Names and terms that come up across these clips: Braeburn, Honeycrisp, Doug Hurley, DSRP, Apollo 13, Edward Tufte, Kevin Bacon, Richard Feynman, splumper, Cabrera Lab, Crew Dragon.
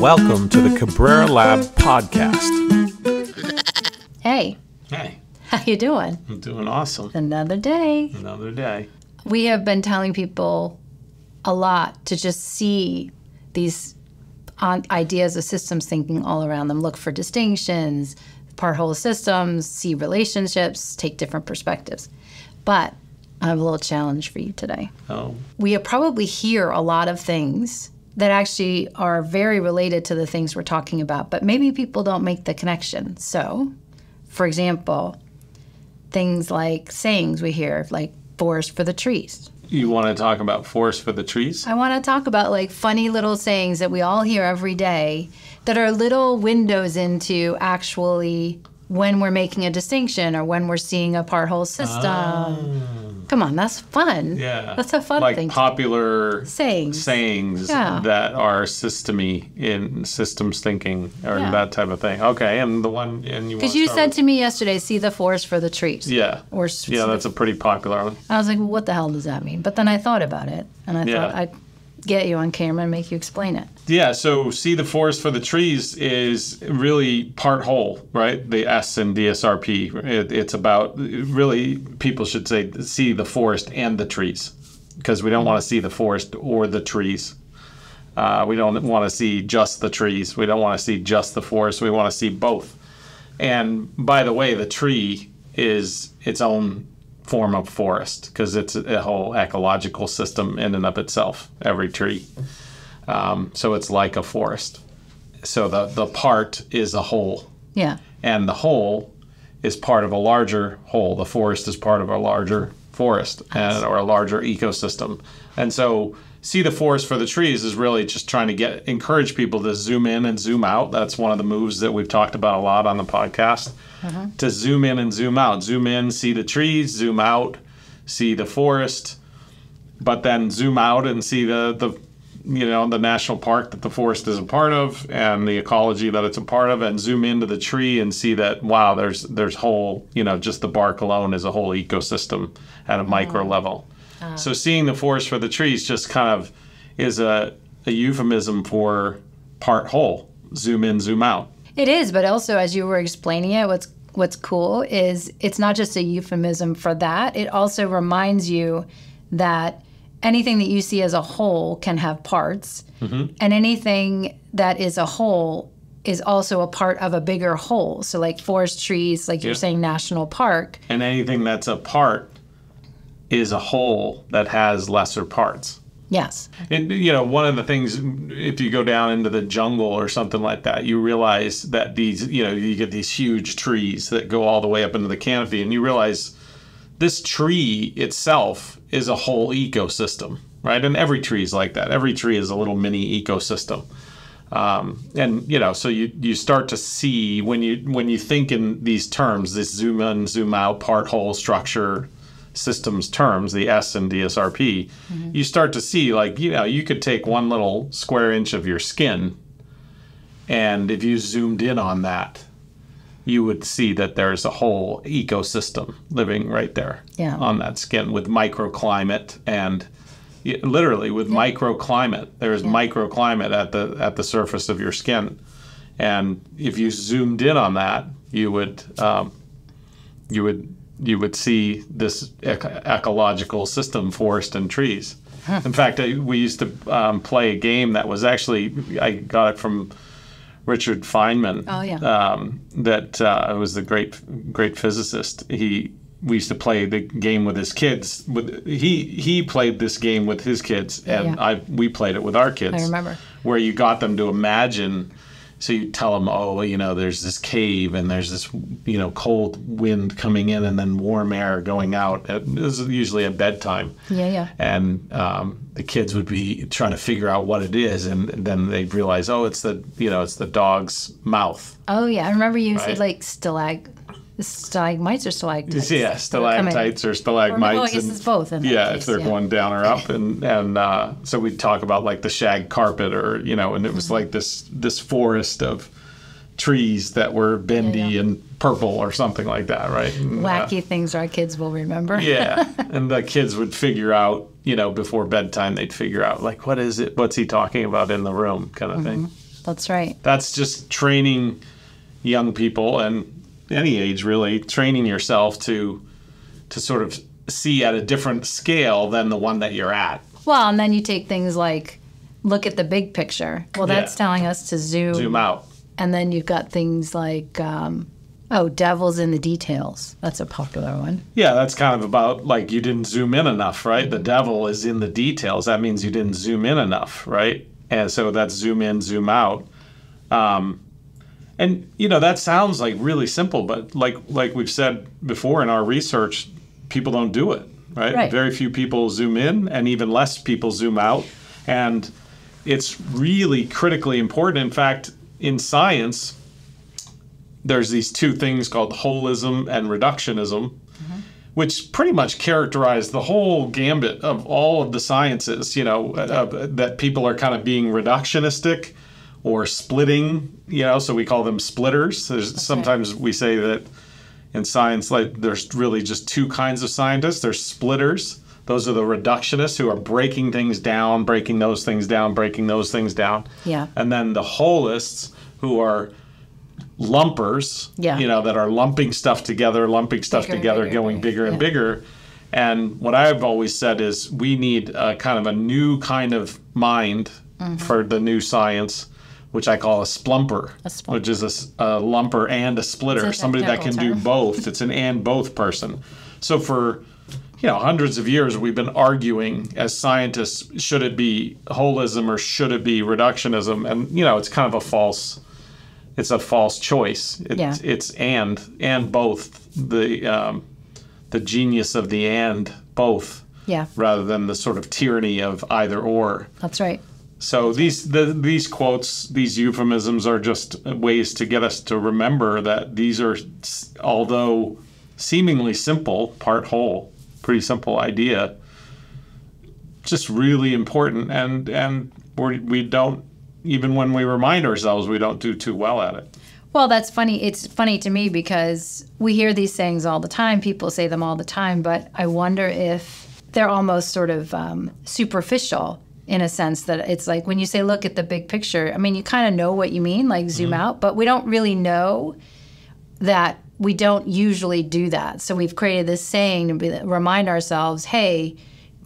Welcome to the Cabrera Lab podcast. Hey. Hey. How you doing? I'm doing awesome. Another day. Another day. We have been telling people a lot to just see these ideas of systems thinking all around them. Look for distinctions, part whole systems, see relationships, take different perspectives. But I have a little challenge for you today. Oh. We probably hear a lot of things that actually are very related to the things we're talking about, but maybe people don't make the connection. So, for example, things like sayings we hear, like forest for the trees. You want to talk about forest for the trees? I want to talk about like funny little sayings that we all hear every day that are little windows into actually when we're making a distinction or when we're seeing a part whole system. Come on, that's fun. Yeah. That's a fun thing. Like popular sayings that are systemy in systems thinking or that type of thing. Okay, and the one and you because you said to me yesterday, see the forest for the trees. Yeah. Or yeah, that's a pretty popular one. I was like, well, what the hell does that mean? But then I thought about it, and I thought I'd get you on camera and make you explain it. Yeah, so see the forest for the trees is really part whole, right? The S in DSRP. It's about really people should say see the forest and the trees, because we don't want to see the forest or the trees. We don't want to see just the trees. We don't want to see just the forest. We want to see both. And by the way, the tree is its own form of forest because it's a whole ecological system in and of itself, every tree. So it's like a forest. So the part is a whole. Yeah. And the whole is part of a larger whole. The forest is part of a larger forest or a larger ecosystem. And so see the forest for the trees is really just trying to encourage people to zoom in and zoom out. That's one of the moves that we've talked about a lot on the podcast, to zoom in and zoom out. Zoom in, see the trees, zoom out, see the forest, but then zoom out and see the national park that the forest is a part of and the ecology that it's a part of, and zoom into the tree and see that, wow, there's whole, just the bark alone is a whole ecosystem at a micro level. So seeing the forest for the trees just kind of is a euphemism for part whole, zoom in, zoom out. It is, but also as you were explaining it, what's cool is it's not just a euphemism for that. It also reminds you that anything that you see as a whole can have parts, and anything that is a whole is also a part of a bigger whole. So like forest, trees, like you're saying, national park. And anything that's a part is a whole that has lesser parts. Yes. And, one of the things, if you go down into the jungle or something like that, you realize that these, you get these huge trees that go all the way up into the canopy, and you realize this tree itself is a whole ecosystem, right? And every tree is like that. Every tree is a little mini ecosystem. So you start to see when you think in these terms, this zoom in, zoom out, part whole structure, systems terms, the S in DSRP, you start to see you could take one little square inch of your skin, and if you zoomed in on that, you would see that there's a whole ecosystem living right there on that skin with microclimate, and literally with microclimate. There's microclimate at the surface of your skin, and if you zoomed in on that, you would see this ecological system, forest and trees. Huh. In fact, we used to play a game that was actually, I got it from Richard Feynman. Oh, yeah. It was the great physicist. We used to play the game with his kids. He played this game with his kids, and we played it with our kids. I remember. Where you got them to imagine. So you tell them, there's this cave and there's this, cold wind coming in and then warm air going out. This is usually at bedtime. Yeah. And the kids would be trying to figure out what it is, and then they'd realize, it's the dog's mouth. Oh yeah, I remember you said like stalagmites or stalactites. Yeah, stalactites or stalagmites. Well, I guess it's both. If they're going down or up, and so we'd talk about like the shag carpet, or and it was like this forest of trees that were bendy and purple or something like that, right? And, wacky things our kids will remember. Yeah, and the kids would figure out, you know, before bedtime, they'd figure out, like, what is it? What's he talking about in the room kind of thing. That's right. That's just training young people and any age, really, training yourself to sort of see at a different scale than the one that you're at. Well, and then you take things like, look at the big picture. Well, that's telling us to zoom out. And then you've got things like, devil's in the details. That's a popular one. Yeah, that's kind of about, like, you didn't zoom in enough, right? The devil is in the details. That means you didn't zoom in enough, right? And so that's zoom in, zoom out. And, you know, that sounds like really simple, but like we've said before in our research, people don't do it, right? Very few people zoom in and even less people zoom out. And it's really critically important. In fact, in science, there's these two things called holism and reductionism, which pretty much characterize the whole gambit of all of the sciences, you know, that people are kind of being reductionistic or splitting, you know, so we call them splitters. Sometimes we say that in science, like, there's really just two kinds of scientists. There's splitters. Those are the reductionists who are breaking things down, breaking those things down, breaking those things down. Yeah. And then the holists, who are lumpers, you know, that are lumping stuff together, going bigger and bigger. And what I've always said is we need a kind of a new kind of mind for the new science, which I call a splumper, which is a lumper and a splitter, somebody that can do both. It's an and both person. So for, you know, hundreds of years we've been arguing as scientists, should it be holism or should it be reductionism? And, you know, it's kind of a false, it's a false choice. It's and both, the genius of the and both, rather than the sort of tyranny of either or. That's right. So these quotes, these euphemisms are just ways to get us to remember that these are, although seemingly simple, part whole, pretty simple idea, just really important. And we don't, even when we remind ourselves, we don't do too well at it. Well, that's funny. It's funny to me because we hear these sayings all the time. People say them all the time, but I wonder if they're almost sort of superficial, in a sense that it's like when you say, look at the big picture, I mean, you kind of know what you mean, like zoom out, but we don't really know that we don't usually do that. So we've created this saying to remind ourselves, hey,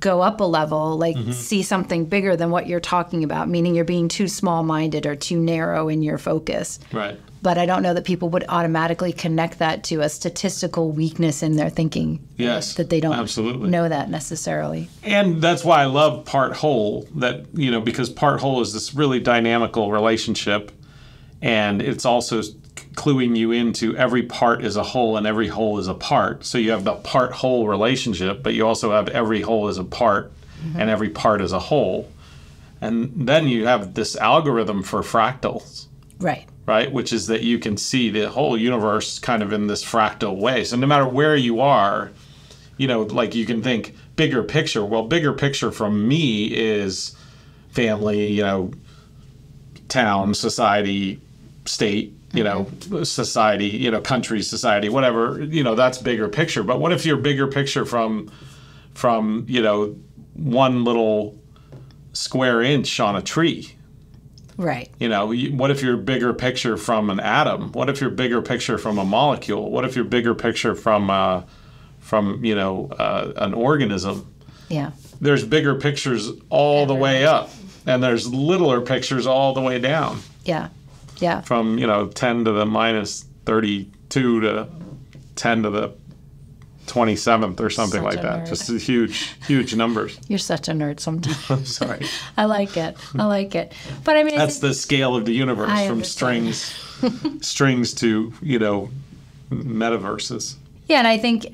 go up a level, like see something bigger than what you're talking about, meaning you're being too small-minded or too narrow in your focus. Right. But I don't know that people would automatically connect that to a statistical weakness in their thinking. Yes, that they don't know that necessarily. And that's why I love part whole, that, you know, because part whole is this really dynamical relationship, and it's also cluing you into every part is a whole and every whole is a part. So you have the part whole relationship, but you also have every whole is a part and every part is a whole. And then you have this algorithm for fractals. Right. Right, which is that you can see the whole universe kind of in this fractal way. So no matter where you are, you know, like you can think bigger picture. Well, bigger picture from me is family, you know, town, society, state, you know, society, you know, country, society, whatever, you know, that's bigger picture. But what if your bigger picture from, you know, one little square inch on a tree? Right. You know, what if your bigger picture from an atom? What if your bigger picture from a molecule? What if your bigger picture from you know, an organism? Yeah. There's bigger pictures all the way up, and there's littler pictures all the way down. Yeah, yeah. From, you know, 10 to the minus 32 to 10 to the 27th or something like that. Just huge, huge numbers. You're such a nerd sometimes. I'm sorry. I like it. I like it. But I mean, that's the scale of the universe, from strings to, you know, metaverses. Yeah, and I think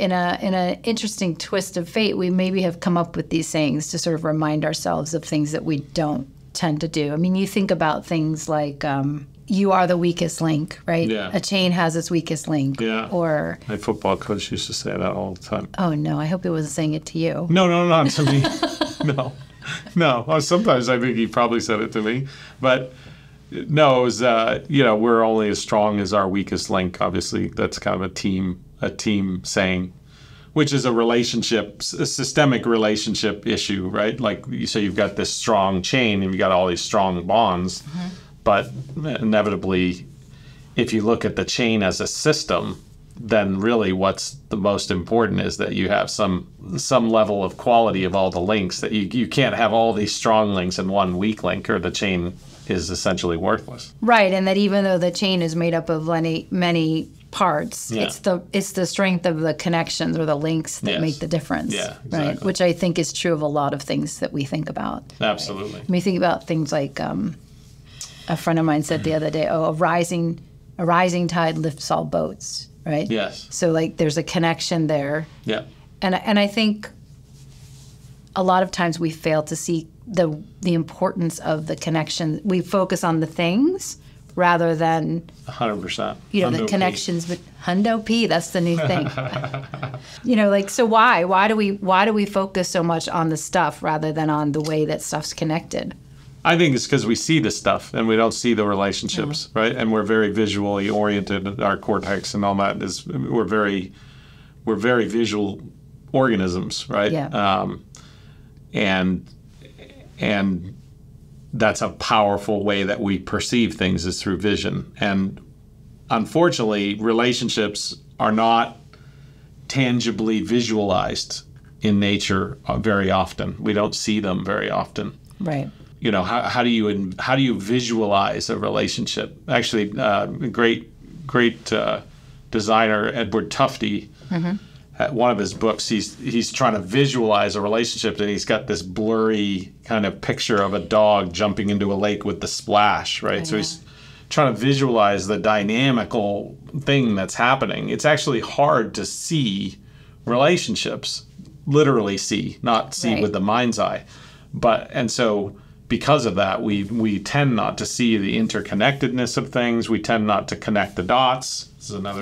in an interesting twist of fate, we maybe have come up with these sayings to sort of remind ourselves of things that we don't tend to do. I mean, you think about things like, you are the weakest link, right? Yeah. A chain has its weakest link. Yeah. Or my football coach used to say that all the time. Oh no, I hope he wasn't saying it to you. No, not to me. No. Sometimes I think he probably said it to me. But No, it was, we're only as strong as our weakest link, obviously. That's kind of a team saying, which is a systemic relationship issue, right? Like, so you've got this strong chain and you've got all these strong bonds, mm-hmm. but inevitably, if you look at the chain as a system, then really what's the most important is that you have some level of quality of all the links, that you can't have all these strong links and one weak link, or the chain is essentially worthless. Right, and that even though the chain is made up of many parts, yeah. it's the strength of the connections or the links that yes. make the difference, yeah, exactly. right? Which I think is true of a lot of things that we think about. Absolutely. Right? When we think about things like, a friend of mine said the other day, a rising tide lifts all boats, right? Yes. So like there's a connection there. Yeah. And I think a lot of times we fail to see the importance of the connection. We focus on the things rather than 100%. You know, hundo the connections, P. but hundo P, that's the new thing. You know, like, so why do we focus so much on the stuff rather than on the way that stuff's connected? I think it's because we see the stuff and we don't see the relationships, mm-hmm. right? And we're very visually oriented. Our cortex and all that is we're very visual organisms, right? Yeah. And that's a powerful way that we perceive things, is through vision. And unfortunately, relationships are not tangibly visualized in nature very often. We don't see them very often. Right. You know, how do you visualize a relationship? Actually, great designer Edward Tufte, mm-hmm. at one of his books, he's trying to visualize a relationship, and he's got this blurry kind of picture of a dog jumping into a lake with the splash, right? So he's trying to visualize the dynamical thing that's happening. It's actually hard to see relationships, literally see, not see right. with the mind's eye, and so. Because of that, we tend not to see the interconnectedness of things. We tend not to connect the dots. This is another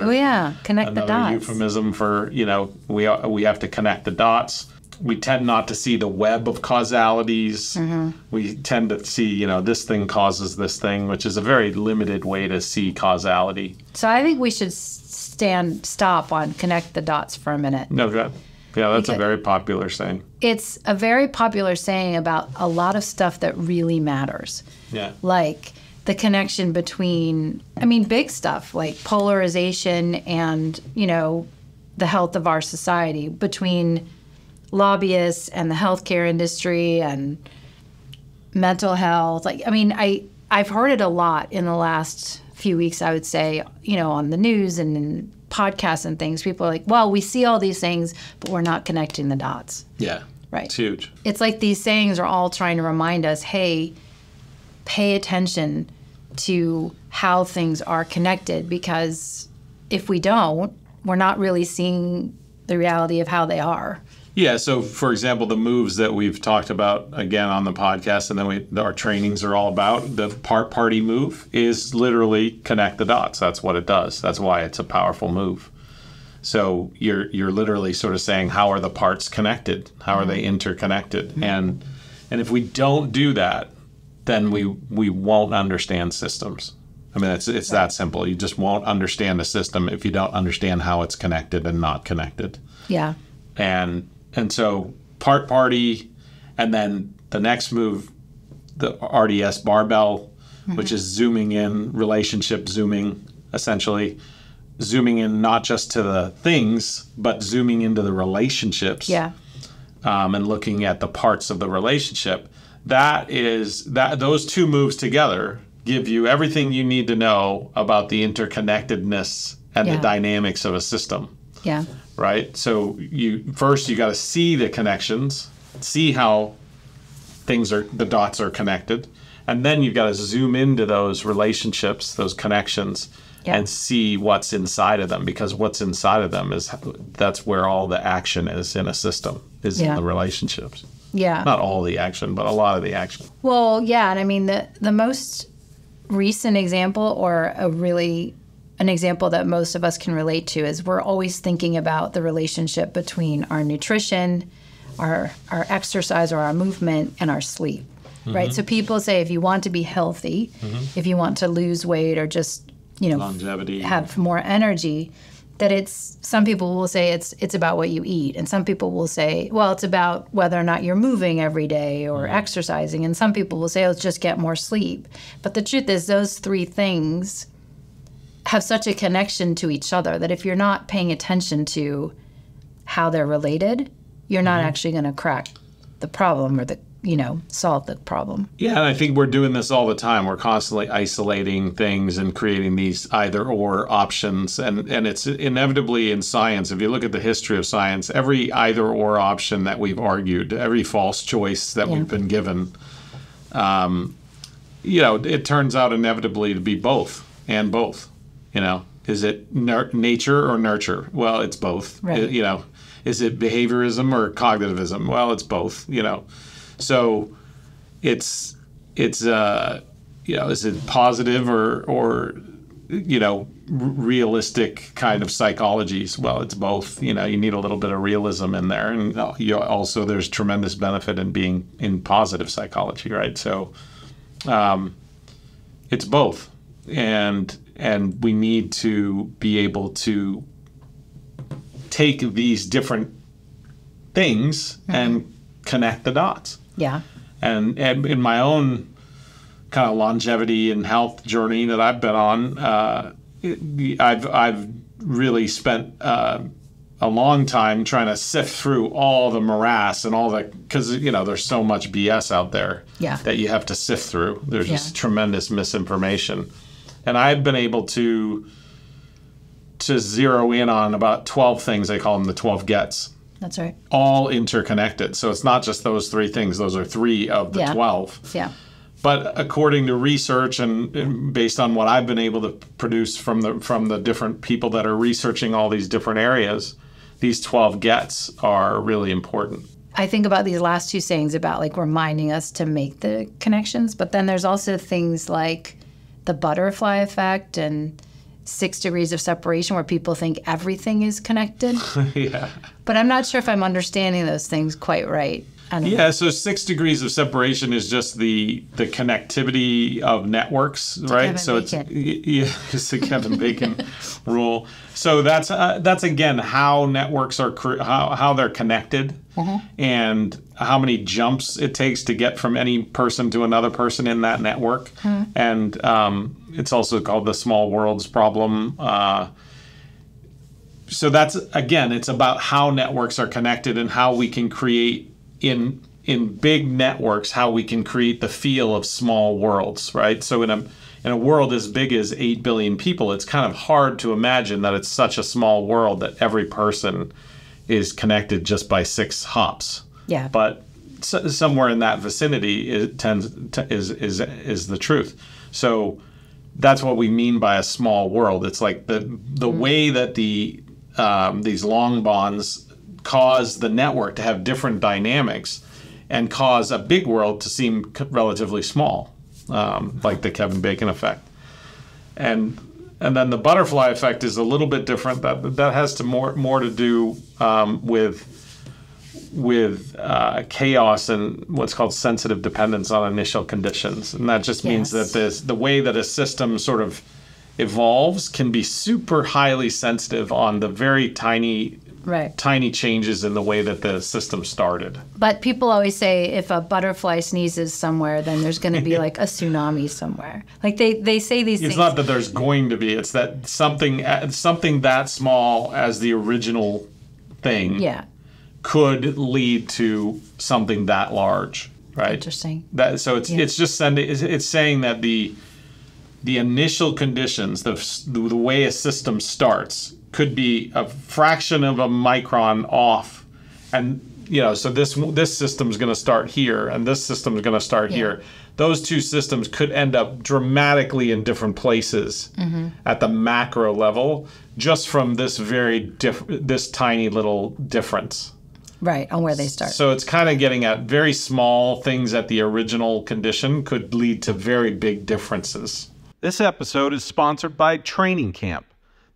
connect the dots. Euphemism for, you know, we have to connect the dots. We tend not to see the web of causalities. Mm-hmm. We tend to see, you know, this thing causes this thing, which is a very limited way to see causality. So I think we should stop on connect the dots for a minute. No, go ahead. Yeah, that's a very popular saying. It's a very popular saying about a lot of stuff that really matters. Yeah. Like the connection between, I mean, big stuff like polarization and, you know, the health of our society, between lobbyists and the healthcare industry and mental health. Like, I mean, I've heard it a lot in the last few weeks, I would say, you know, on the news and in podcasts and things. People are like, well, we see all these things, but we're not connecting the dots. Yeah. Right. It's huge. It's like these sayings are all trying to remind us, hey, pay attention to how things are connected, because if we don't, we're not really seeing the reality of how they are. Yeah. So, for example, the moves that we've talked about again on the podcast, and then our trainings are all about, the party move is literally connect the dots. That's what it does. That's why it's a powerful move. So you're literally sort of saying, how are the parts connected? How are they interconnected? Mm-hmm. And if we don't do that, then we won't understand systems. I mean, it's that simple. You just won't understand a system if you don't understand how it's connected and not connected. Yeah. And so party, and then the next move, the RDS barbell, mm-hmm. which is zooming in, relationship zooming, essentially. Zooming in not just to the things, but zooming into the relationships. Yeah. And looking at the parts of the relationship. Those two moves together give you everything you need to know about the interconnectedness and the dynamics of a system. Yeah. Right? So you got to see the connections, see how the dots are connected, and then you've got to zoom into those relationships, those connections, and see what's inside of them, because what's inside of them that's where all the action is in a system, is in the relationships. Yeah. Not all the action, but a lot of the action. Well, yeah, and I mean the most recent example, or an example that most of us can relate to, is we're always thinking about the relationship between our nutrition, our exercise or our movement, and our sleep. Mm-hmm. Right? So people say if you want to be healthy, mm-hmm. if you want to lose weight or just, you know, longevity, have more energy, that it's, some people will say it's about what you eat, and some people will say, well, it's about whether or not you're moving every day or mm-hmm. exercising, and some people will say, oh, just get more sleep. But the truth is those three things have such a connection to each other that if you're not paying attention to how they're related, you're not mm-hmm. actually going to crack the problem or the, you know, solve the problem. Yeah, and I think we're doing this all the time. We're constantly isolating things and creating these either or options. And it's inevitably in science, if you look at the history of science, every either or option that we've argued, every false choice that yeah. we've been given, you know, it turns out inevitably to be both and both. You know, is it nature or nurture? Well, it's both. Right. You know, is it behaviorism or cognitivism? Well, it's both. You know, so it's you know, is it positive or you know, realistic kind of psychologies? Well, it's both. You know, you need a little bit of realism in there, and also there's tremendous benefit in being in positive psychology, right? So it's both, and we need to be able to take these different things mm-hmm. and connect the dots. Yeah. And in my own kind of longevity and health journey that I've been on, I've really spent a long time trying to sift through all the morass and all the, because, you know, there's so much BS out there yeah. that you have to sift through. There's yeah. just tremendous misinformation. And I've been able to zero in on about 12 things. I call them the 12 gets. That's right. All interconnected. So it's not just those three things. Those are three of the yeah. 12. Yeah. But according to research and based on what I've been able to produce from the different people that are researching all these different areas, these 12 gets are really important. I think about these last two sayings about like reminding us to make the connections, but then there's also things like the butterfly effect and 6 degrees of separation, where people think everything is connected. Yeah. But I'm not sure if I'm understanding those things quite right. Yeah, so 6 degrees of separation is just the connectivity of networks, right? So it's the Kevin Bacon rule. So that's again how networks are how they're connected uh-huh. and how many jumps it takes to get from any person to another person in that network. Uh-huh. And it's also called the small worlds problem. So that's again, it's about how networks are connected and how we can create in big networks, how we can create the feel of small worlds, right? So in a world as big as 8 billion people, it's kind of hard to imagine that it's such a small world that every person is connected just by 6 hops. Yeah. But somewhere in that vicinity is the truth. So that's what we mean by a small world. It's like the mm-hmm. way that these long bonds cause the network to have different dynamics and cause a big world to seem relatively small, like the Kevin Bacon effect. And then the butterfly effect is a little bit different. That has to more to do with chaos and what's called sensitive dependence on initial conditions. And that just means yes. that the way that a system sort of evolves can be super highly sensitive on the very tiny changes in the way that the system started. But people always say if a butterfly sneezes somewhere, then there's going to be like a tsunami somewhere. Like they say these things. It's not that there's going to be. It's that something that small as the original thing yeah. could lead to something that large, right? Interesting. It's saying that the initial conditions, the way a system starts, could be a fraction of a micron off, and you know, so this system's going to start here, and this system's going to start yeah. here. Those two systems could end up dramatically in different places mm-hmm. at the macro level, just from this this tiny little difference. Right, on where they start. So it's kind of getting at very small things at the original condition could lead to very big differences. This episode is sponsored by Training Camp,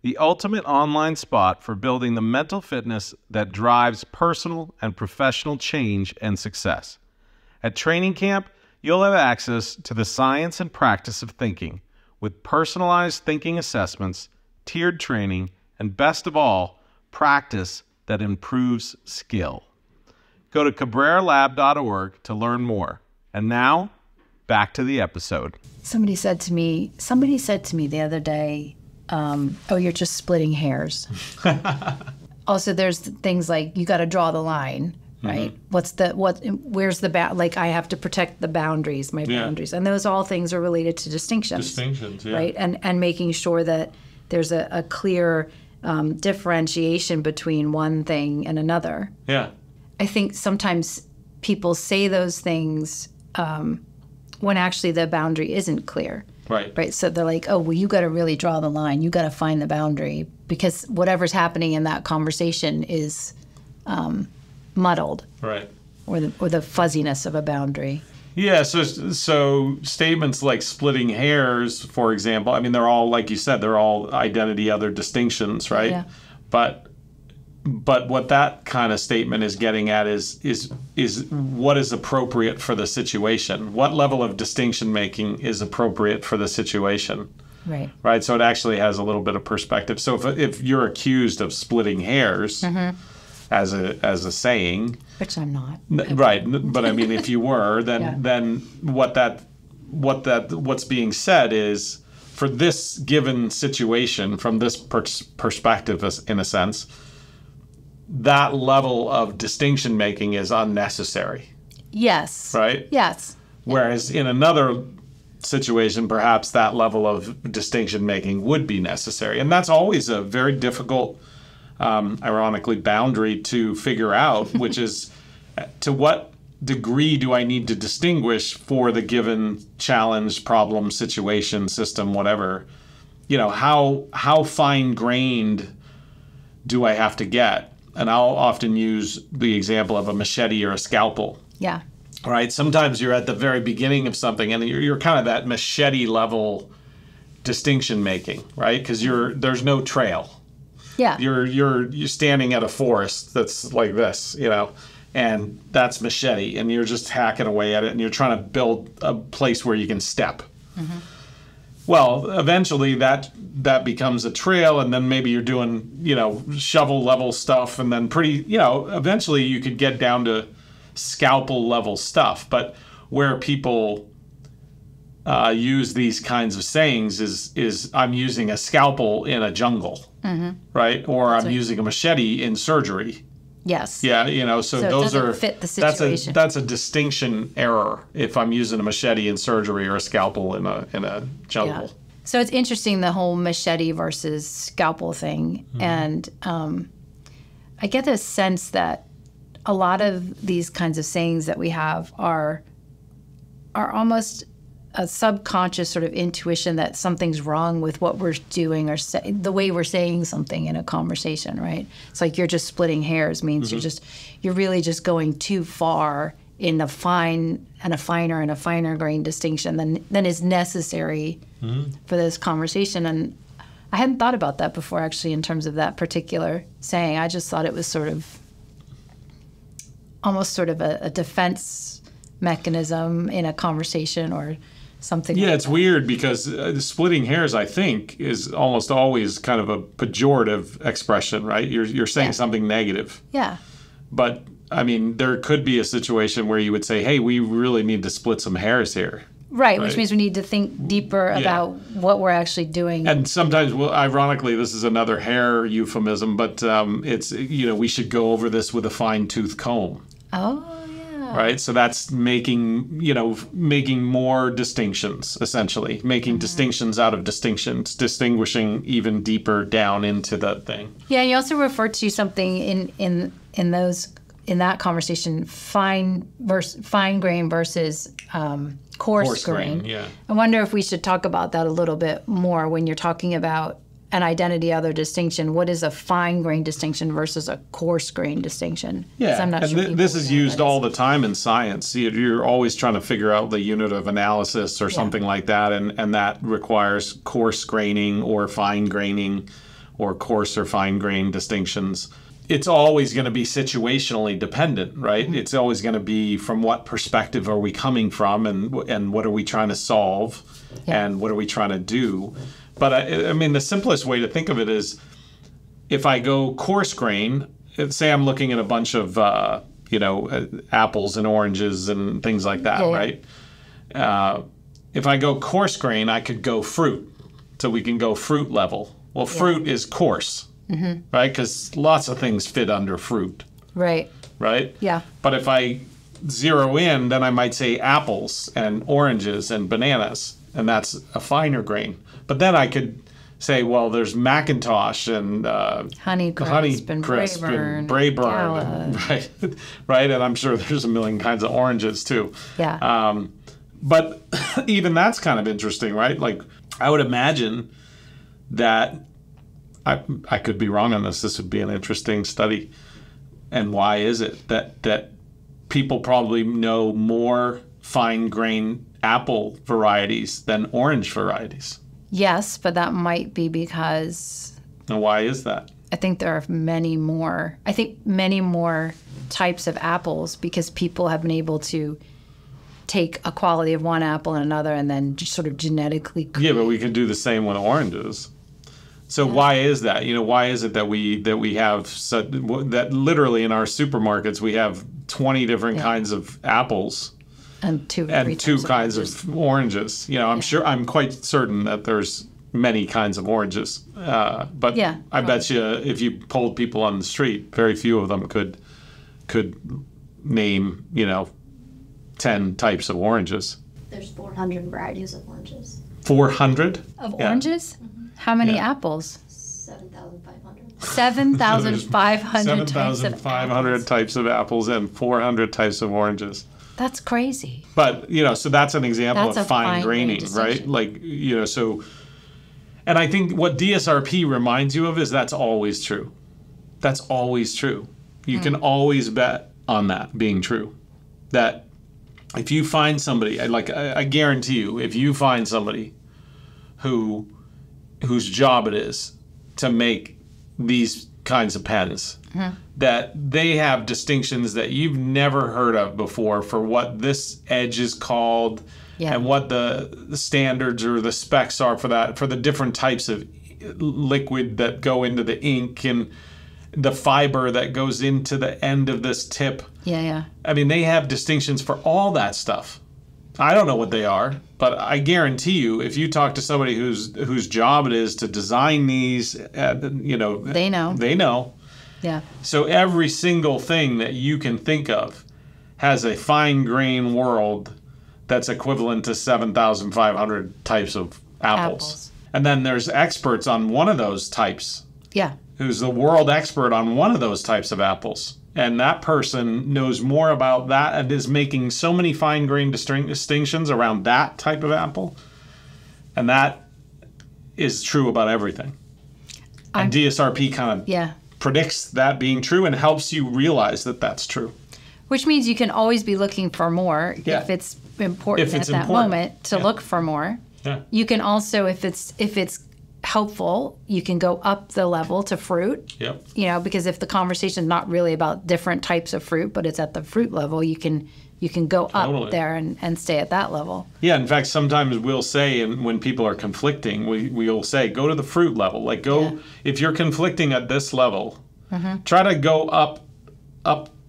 the ultimate online spot for building the mental fitness that drives personal and professional change and success. At Training Camp, you'll have access to the science and practice of thinking, with personalized thinking assessments, tiered training, and best of all, practice that improves skill. Go to cabreralab.org to learn more. And now, back to the episode. Somebody said to me the other day, oh, you're just splitting hairs. Also, there's things like, you got to draw the line, right? Mm-hmm. Where's the like, I have to protect the boundaries, my boundaries. And those all things are related to distinctions. Distinctions, yeah. Right? And making sure that there's a clear differentiation between one thing and another. Yeah. I think sometimes people say those things when actually the boundary isn't clear. Right. Right. So they're like, oh, well, you got to really draw the line. You got to find the boundary, because whatever's happening in that conversation is muddled. Right. Or the fuzziness of a boundry. Yeah. So statements like splitting hairs, for example, I mean, they're all, like you said, they're all identity, other distinctions. Right. Yeah. But what that kind of statement is getting at is what is appropriate for the situation. What level of distinction making is appropriate for the situation? Right. Right. So it actually has a little bit of perspective. So if you're accused of splitting hairs, mm-hmm. as a saying, which I'm not. Right. But I mean, if you were, then yeah. then what's being said is, for this given situation, from this perspective, in a sense, that level of distinction making is unnecessary. Yes. Right? Yes. Whereas in another situation, perhaps that level of distinction making would be necessary. And that's always a very difficult, ironically, boundary to figure out, which is to what degree do I need to distinguish for the given challenge, problem, situation, system, whatever. You know, how fine-grained do I have to get? And I'll often use the example of a machete or a scalpel. Yeah. Right? Sometimes you're at the very beginning of something and you're kind of that machete level distinction making, right? Because there's no trail. Yeah. You're standing at a forest that's like this, you know, and that's machete, and you're just hacking away at it and you're trying to build a place where you can step. Mm-hmm. Well, eventually that becomes a trail, and then maybe you're doing, you know, shovel level stuff, and then eventually you could get down to scalpel level stuff. But where people use these kinds of sayings is I'm using a scalpel in a jungle, mm-hmm. right? Or I'm using a machete in surgery. Yes. Yeah, you know, so those are fit the situation. That's a distinction error if I'm using a machete in surgery or a scalpel in a jungle. Yeah. So it's interesting, the whole machete versus scalpel thing, mm-hmm. and I get a sense that a lot of these kinds of sayings that we have are almost a subconscious sort of intuition that something's wrong with what we're doing or the way we're saying something in a conversation, right? It's like you're just splitting hairs means mm-hmm. you're really just going too far in a finer grain distinction than is necessary mm-hmm. for this conversation. And I hadn't thought about that before, actually, in terms of that particular saying. I just thought it was sort of almost sort of a defense mechanism in a conversation or something. Yeah, like it's weird because splitting hairs, I think, is almost always kind of a pejorative expression, right? You're saying something negative. Yeah. But I mean, there could be a situation where you would say, "Hey, we really need to split some hairs here." Right, which means we need to think deeper about what we're actually doing. And sometimes, well, ironically, this is another hair euphemism, but it's, you know, we should go over this with a fine-tooth comb. Oh. Right. So that's making more distinctions, essentially making mm-hmm. distinctions out of distinctions, distinguishing even deeper down into that thing. Yeah. And you also refer to something in that conversation, fine grain versus coarse grain. Yeah. I wonder if we should talk about that a little bit more when you're talking about an identity, other distinction. What is a fine grain distinction versus a coarse grain distinction? Yeah, I'm not sure. This is used all the time in science. You're always trying to figure out the unit of analysis or something like that, and that requires coarse graining or fine graining or coarse or fine grain distinctions. it's always going to be situationally dependent, right? Mm-hmm. It's always going to be from what perspective are we coming from, and what are we trying to solve, yeah, and what are we trying to do. But I mean, the simplest way to think of it is, if I go coarse grain, say I'm looking at a bunch of apples and oranges and things like that, yeah, right? If I go coarse grain, I could go fruit. So we can go fruit level. Well, fruit, yeah, is coarse, mm-hmm, right? Because lots of things fit under fruit. Right. Right? Yeah. But if I zero in, then I might say apples and oranges and bananas, and that's a finer grain. But then I could say, well, there's Macintosh and Honeycrisp and Braeburn, right? Right, and I'm sure there's a million kinds of oranges too. Yeah. But even that's kind of interesting, right? Like, I would imagine that, I could be wrong on this, this would be an interesting study. And why is it that people probably know more fine-grained apple varieties than orange varieties? Yes, but that might be because... And why is that? I think there are many more types of apples, because people have been able to take a quality of one apple and another and then just sort of genetically create. Yeah, but we can do the same with oranges. So yeah, why is that? You know, why is it that we have that literally in our supermarkets we have 20 different, yeah, kinds of apples and two kinds of oranges? You know, I'm, yeah, sure, I'm quite certain that there's many kinds of oranges. But yeah, I bet you if you polled people on the street, very few of them could name, 10 types of oranges. There's 400 varieties of oranges. 400? Of, yeah, oranges? Mm-hmm. How many, yeah, apples? 7,500. 7,500 types of apples. 7,500 types of apples and 400 types of oranges. That's crazy. But, so that's an example of fine graining, right? Like, so... And I think what DSRP reminds you of is that's always true. That's always true. You can always bet on that being true. That... If you find somebody, I guarantee you, if you find somebody whose job it is to make these kinds of patents, mm-hmm, that they have distinctions that you've never heard of before for what this edge is called, yeah, and what the standards or the specs are for that, for the different types of liquid that go into the ink and the fiber that goes into the end of this tip. Yeah, yeah. I mean, they have distinctions for all that stuff. I don't know what they are, but I guarantee you, if you talk to somebody whose job it is to design these, they know. They know. Yeah. So every single thing that you can think of has a fine-grained world that's equivalent to 7,500 types of apples. And then there's experts on one of those types. Yeah. Who's the world expert on one of those types of apples. And that person knows more about that and is making so many fine-grained distinctions around that type of apple. And that is true about everything. And DSRP kind of, yeah, predicts that being true and helps you realize that that's true. Which means you can always be looking for more, yeah, if it's important at that moment to yeah, look for more. Yeah. You can also, if it's helpful, you can go up the level to fruit, yep, because if the conversation is not really about different types of fruit, but it's at the fruit level, you can go, totally, up there and stay at that level. Yeah, in fact, sometimes we'll say, and when people are conflicting, we'll say, go to the fruit level. Like, go, yeah, if you're conflicting at this level, mm-hmm, try to go up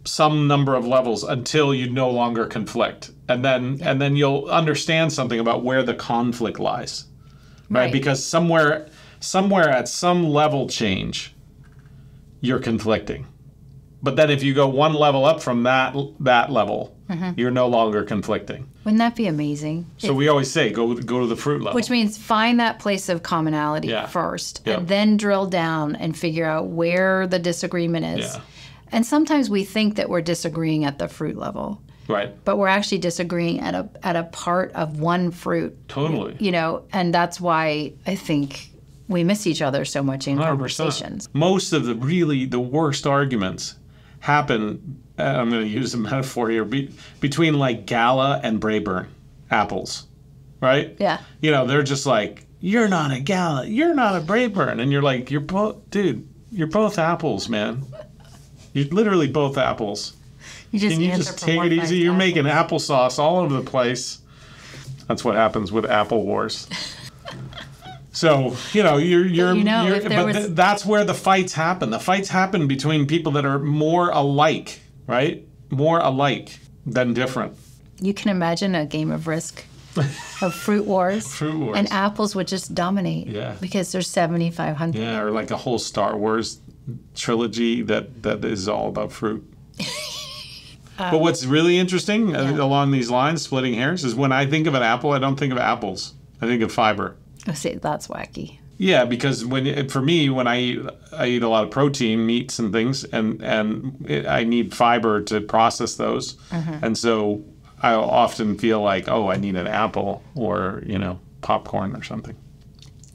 some number of levels until you no longer conflict. And then, yeah, and then you'll understand something about where the conflict lies. Right, because somewhere at some level change, you're conflicting. But then if you go one level up from that level, mm-hmm, you're no longer conflicting. Wouldn't that be amazing? So we always say, go to the fruit level. Which means find that place of commonality, yeah, first, yeah, and then drill down and figure out where the disagreement is. Yeah. And sometimes we think that we're disagreeing at the fruit level. Right. But we're actually disagreeing at a part of one fruit. Totally. And that's why I think we miss each other so much in 100%. Conversations. Most of the worst arguments happen, I'm going to use a metaphor here, between like Gala and Braeburn apples, right? Yeah. They're just like, you're not a Gala, you're not a Braeburn. And you're like, dude, you're both apples, man. You're literally both apples. You just Can you just take it easy? You're making applesauce all over the place. That's what happens with Apple Wars. So, you know, that's where the fights happen. The fights happen between people that are more alike, right? More alike than different. You can imagine a game of Risk of Fruit Wars. Fruit Wars. And apples would just dominate. Yeah. Because there's 7,500. Yeah, or like a whole Star Wars trilogy that is all about fruit. But what's really interesting along these lines, splitting hairs, is when I think of an apple, I don't think of apples. I think of fiber. Oh, see, that's wacky. Yeah, because for me, when I eat a lot of protein, meats and things, and I need fiber to process those. Mm-hmm. And so I often feel like, oh, I need an apple or, you know, popcorn or something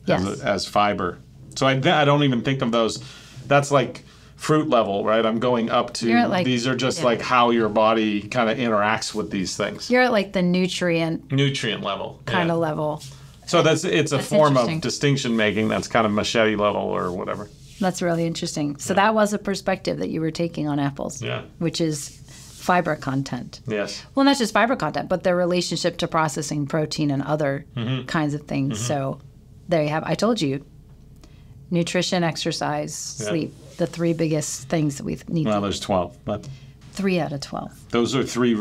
as fiber. So I don't even think of those. That's like fruit level, right? I'm going up to, like, these are just like how your body kind of interacts with these things. You're at like the nutrient level kind of level. So that's a form of distinction making that's kind of machete level or whatever. That's really interesting. So that was a perspective that you were taking on apples, which is fiber content. Yes. Well, not just fiber content, but their relationship to processing protein and other kinds of things. Mm-hmm. So there you have, I told you, nutrition, exercise, sleep. The three biggest things that we need. Well, there's 12, but 3 out of 12. Those are three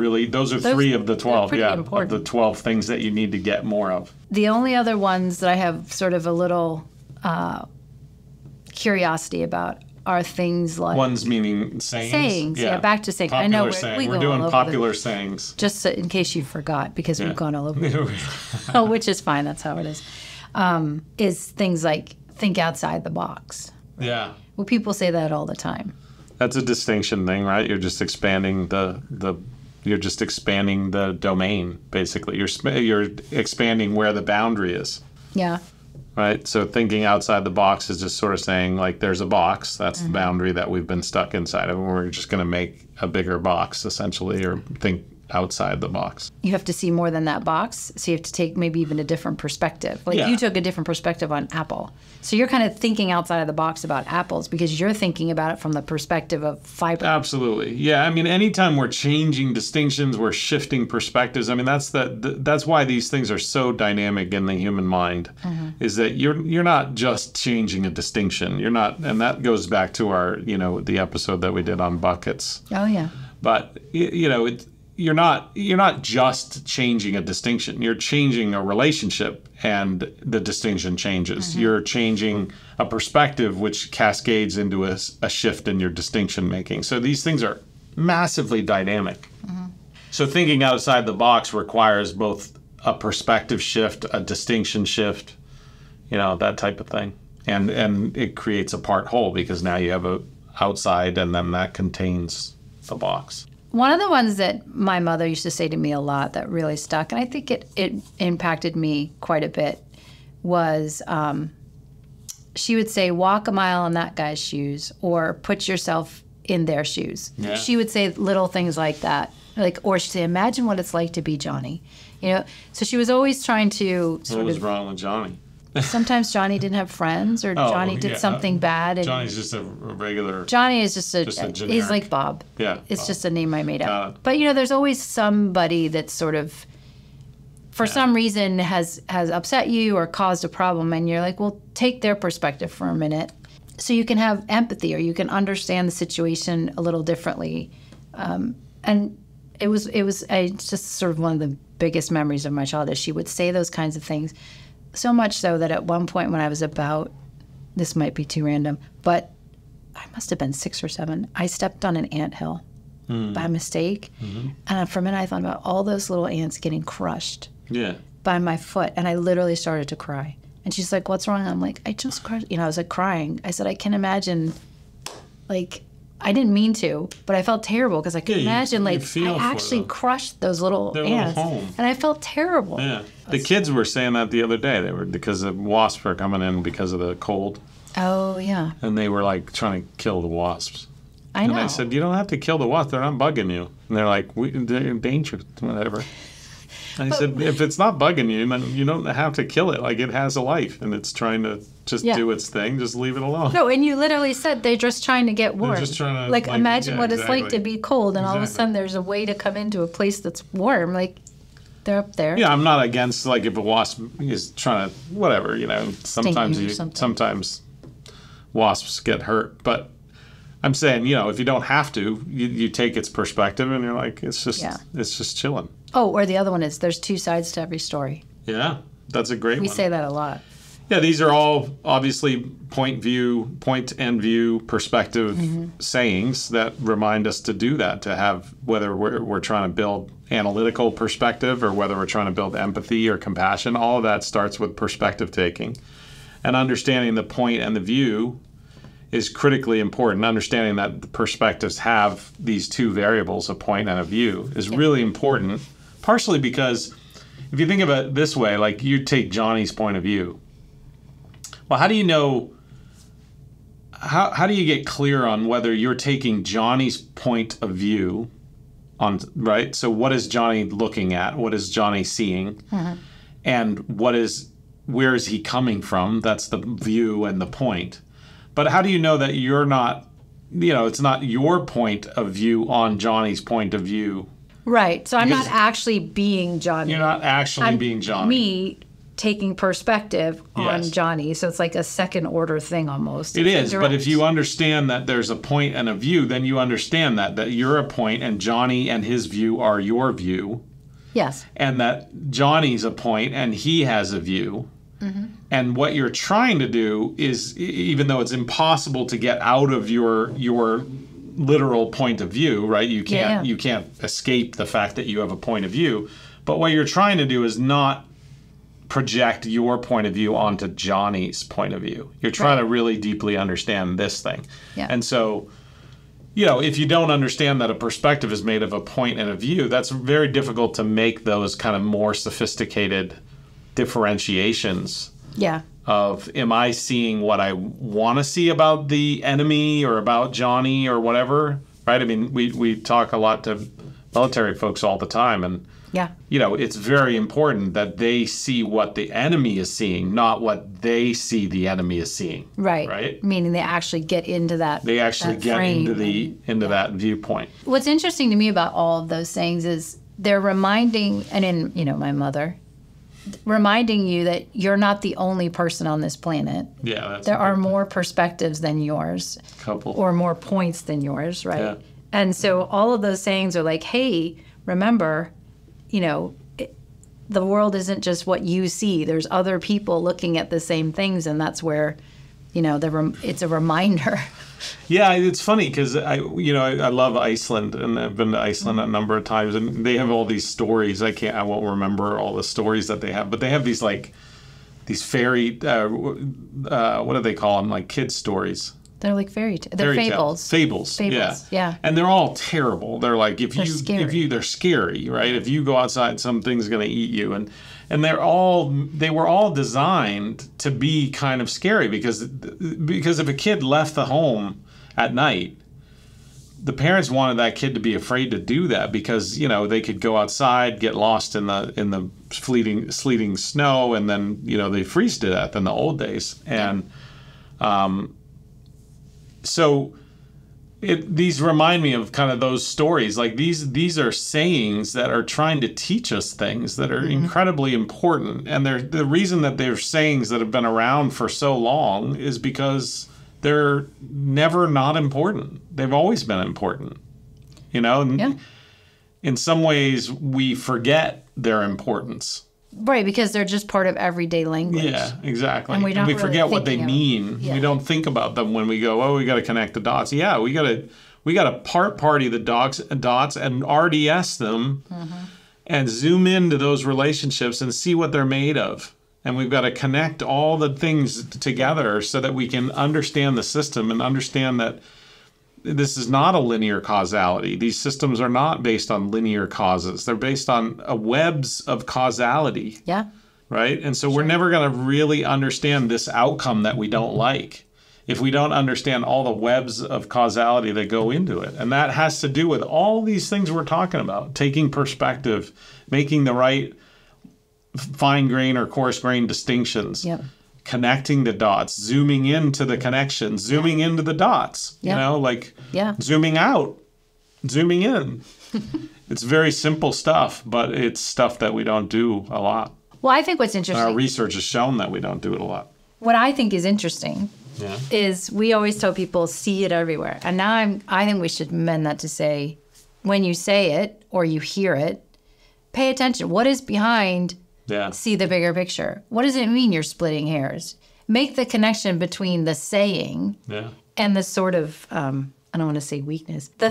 of the 12. Yeah, important. Of the 12 things that you need to get more of. The only other ones that I have sort of a little curiosity about are things like ones meaning sayings. Sayings, yeah. Back to sayings. I know we're doing popular sayings. Just so, in case you forgot, because we've gone all over. Oh, which is fine. That's how it is. Is things like think outside the box. Right? Yeah. Well, people say that all the time. That's a distinction thing, right? You're just expanding the domain, basically. You're expanding where the boundary is. Yeah. Right? So thinking outside the box is just sort of saying, like, there's a box. That's the boundary that we've been stuck inside of. And we're just going to make a bigger box, essentially, or think outside the box. You have to see more than that box. So you have to take maybe even a different perspective. Like you took a different perspective on apple. So you're kind of thinking outside of the box about apples because you're thinking about it from the perspective of fiber. Absolutely. Yeah. I mean, anytime we're changing distinctions, we're shifting perspectives. I mean, that's why these things are so dynamic in the human mind, is that you're not just changing a distinction. You're not, and that goes back to our, you know, the episode that we did on buckets. Oh yeah. But you know, you're not just changing a distinction. You're changing a relationship, and the distinction changes. You're changing a perspective, which cascades into a shift in your distinction making. So these things are massively dynamic. So thinking outside the box requires both a perspective shift, a distinction shift, you know, that type of thing. And it creates a part whole, because now you have a outside, and then that contains the box. One of the ones that my mother used to say to me a lot that really stuck, and I think it impacted me quite a bit, was she would say, walk a mile in that guy's shoes, or put yourself in their shoes. Yeah. She would say little things like that, or she'd say, imagine what it's like to be Johnny. You know, so she was always trying to sort of... What was wrong with Johnny? Sometimes Johnny didn't have friends, or Johnny did something bad. And Johnny's just a regular... Johnny is just a generic. He's like Bob. Yeah. It's just a name I made up. But, you know, there's always somebody that sort of, for some reason, has upset you or caused a problem, and you're like, well, take their perspective for a minute. So you can have empathy, or you can understand the situation a little differently. And it was just sort of one of the biggest memories of my childhood. She would say those kinds of things. So much so that at one point when I was about, this might be too random, but I must have been 6 or 7, I stepped on an anthill by mistake. And for a minute I thought about all those little ants getting crushed by my foot. And I literally started to cry. And she's like, what's wrong? I'm like, I just crushed, you know, I was like crying. I said, I can imagine, like, I didn't mean to, but I felt terrible because I could imagine, like, I actually crushed those little ants, and I felt terrible. Yeah, the kids were saying that the other day. They were, because the wasps were coming in because of the cold. Oh yeah. And they were like trying to kill the wasps. I know. And I said, you don't have to kill the wasps. They're not bugging you. And they're like, they're dangerous, whatever. I said, if it's not bugging you, then you don't have to kill it. Like, it has a life, and it's trying to just do its thing. Just leave it alone. No, and you literally said they're just trying to get warm. Just trying to, like imagine what it's like to be cold, and all of a sudden there's a way to come into a place that's warm. Like, they're up there. Yeah, I'm not against, like, if a wasp is trying to, whatever, you know. Sometimes sometimes wasps get hurt, but I'm saying, you know, if you don't have to, you take its perspective, and you're like, it's just chilling. Oh, or the other one is there's two sides to every story. Yeah, that's a great one. We say that a lot. Yeah, these are all obviously point and view perspective sayings that remind us to do that, to have, whether we're trying to build analytical perspective or whether we're trying to build empathy or compassion, all of that starts with perspective taking. And understanding the point and the view is critically important. Understanding that the perspectives have these two variables, a point and a view, is really important, partially because if you think of it this way, like you take Johnny's point of view. Well, how do you know, how do you get clear on whether you're taking Johnny's point of view on, right? So what is Johnny looking at? What is Johnny seeing? And where is he coming from? That's the view and the point. But how do you know that you're not, you know, it's not your point of view on Johnny's point of view? Right. So I'm not actually being Johnny. You're not actually being Johnny. Me taking perspective on Johnny. So it's like a second order thing almost. It is. But if you understand that there's a point and a view, then you understand that you're a point and Johnny and his view are your view. Yes. And that Johnny's a point and he has a view. And what you're trying to do is, even though it's impossible to get out of your literal point of view, right? You can't you can't escape the fact that you have a point of view. But what you're trying to do is not project your point of view onto Johnny's point of view. You're trying to really deeply understand this thing. And so, you know, if you don't understand that a perspective is made of a point and a view, that's very difficult to make those kind of more sophisticated differentiations of, am I seeing what I want to see about the enemy or about Johnny or whatever, right? I mean, we talk a lot to military folks all the time, and you know, it's very important that they see what the enemy is seeing, not what they see the enemy is seeing. Right. Right. Meaning they actually get into that. They actually get into that viewpoint. What's interesting to me about all of those things is they're reminding, and in, you know, my mother, reminding you that you're not the only person on this planet. Yeah, that's there are more perspectives than yours, or more points than yours, right? Yeah. And so all of those sayings are like, hey, remember, you know, the world isn't just what you see. There's other people looking at the same things, and that's where, you know, it's a reminder. Yeah, it's funny because I love Iceland, and I've been to Iceland a number of times, and they have all these stories. I won't remember all the stories that they have, but they have these fairy what do they call them? Like kids' stories. They're like fairy fables. Fables, yeah. And they're all terrible. They're like they're scary, right? If you go outside, something's going to eat you, and they were all designed to be kind of scary because if a kid left the home at night, the parents wanted that kid to be afraid to do that because, you know, they could go outside, get lost in the sleeting snow, and then, you know, they freeze to death in the old days. And so these remind me of kind of those stories. Like these are sayings that are trying to teach us things that are incredibly important. And the reason that they're sayings that have been around for so long is because they're never not important. They've always been important, you know? Yeah. In some ways, we forget their importance. Right, because they're just part of everyday language. Yeah, exactly. And we really forget what they mean. Yeah. We don't think about them when we go, oh, we got to connect the dots. Yeah, we got to party the dots and RDS them and zoom into those relationships and see what they're made of. And we've got to connect all the things together so that we can understand the system and understand that this is not a linear causality. These systems are not based on linear causes. They're based on webs of causality. Yeah. Right? And so we're never going to really understand this outcome that we don't like if we don't understand all the webs of causality that go into it. And that has to do with all these things we're talking about, taking perspective, making the right fine grain or coarse grain distinctions. Yep. Connecting the dots, zooming into the connections, zooming into the dots, you know, like zooming out, zooming in. It's very simple stuff, but it's stuff that we don't do a lot. Well, I think what's interesting... Our research has shown that we don't do it a lot. What I think is interesting is we always tell people, see it everywhere. And now I think we should amend that to say, when you say it or you hear it, pay attention. What is behind... Yeah. See the bigger picture. What does it mean you're splitting hairs? Make the connection between the saying and the sort of, I don't want to say weakness, the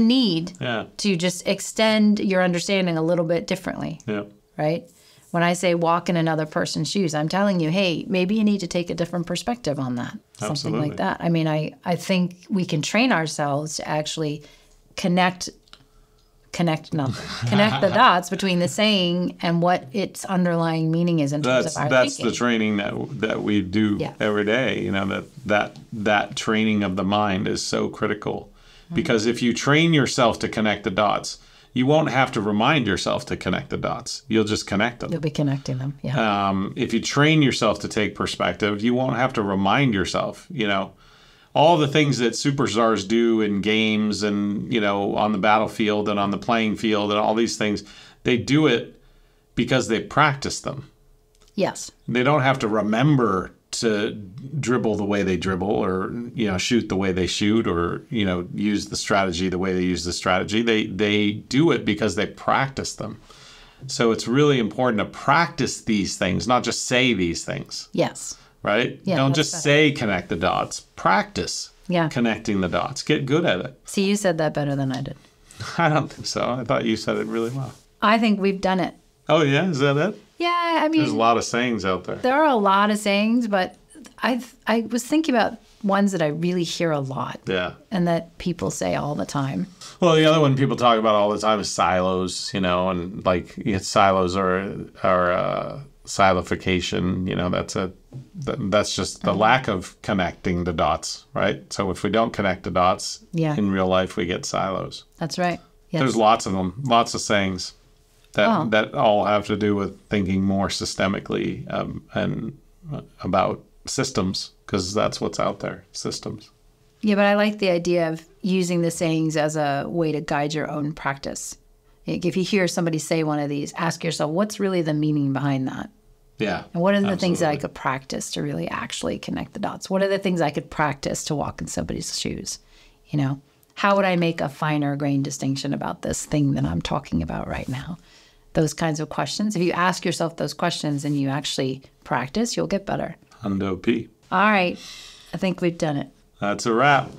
need to just extend your understanding a little bit differently, right? When I say walk in another person's shoes, I'm telling you, hey, maybe you need to take a different perspective on that. Absolutely. Something like that. I mean, I think we can train ourselves to actually connect the dots between the saying and what its underlying meaning is in terms of our thinking. That's the training that we do every day. You know, that training of the mind is so critical, because if you train yourself to connect the dots, you won't have to remind yourself to connect the dots. You'll just connect them. You'll be connecting them. Yeah. If you train yourself to take perspective, you won't have to remind yourself. You know, all the things that superstars do in games and, you know, on the battlefield and on the playing field and all these things, they do it because they practice them. Yes. They don't have to remember to dribble the way they dribble or, you know, shoot the way they shoot or, you know, use the strategy the way they use the strategy. They do it because they practice them. So it's really important to practice these things, not just say these things. Yes. Right? Yeah, don't just say connect the dots. Practice connecting the dots. Get good at it. See, you said that better than I did. I don't think so. I thought you said it really well. I think we've done it. Oh, yeah? Is that it? Yeah, I mean... There's a lot of sayings out there. There are a lot of sayings, but I was thinking about ones that I really hear a lot. Yeah. And that people say all the time. Well, the other one people talk about all the time is silos, you know, and like silos are silification, you know, that's just the lack of connecting the dots, right? So if we don't connect the dots in real life, we get silos. That's right. Yes. There's lots of them, lots of sayings that all have to do with thinking more systemically and about systems, because that's what's out there, systems. Yeah, but I like the idea of using the sayings as a way to guide your own practice. Like if you hear somebody say one of these, ask yourself, what's really the meaning behind that? Yeah. And what are the things that I could practice to really actually connect the dots? What are the things I could practice to walk in somebody's shoes? You know, how would I make a finer grain distinction about this thing that I'm talking about right now? Those kinds of questions. If you ask yourself those questions and you actually practice, you'll get better. Hundo P. All right. I think we've done it. That's a wrap.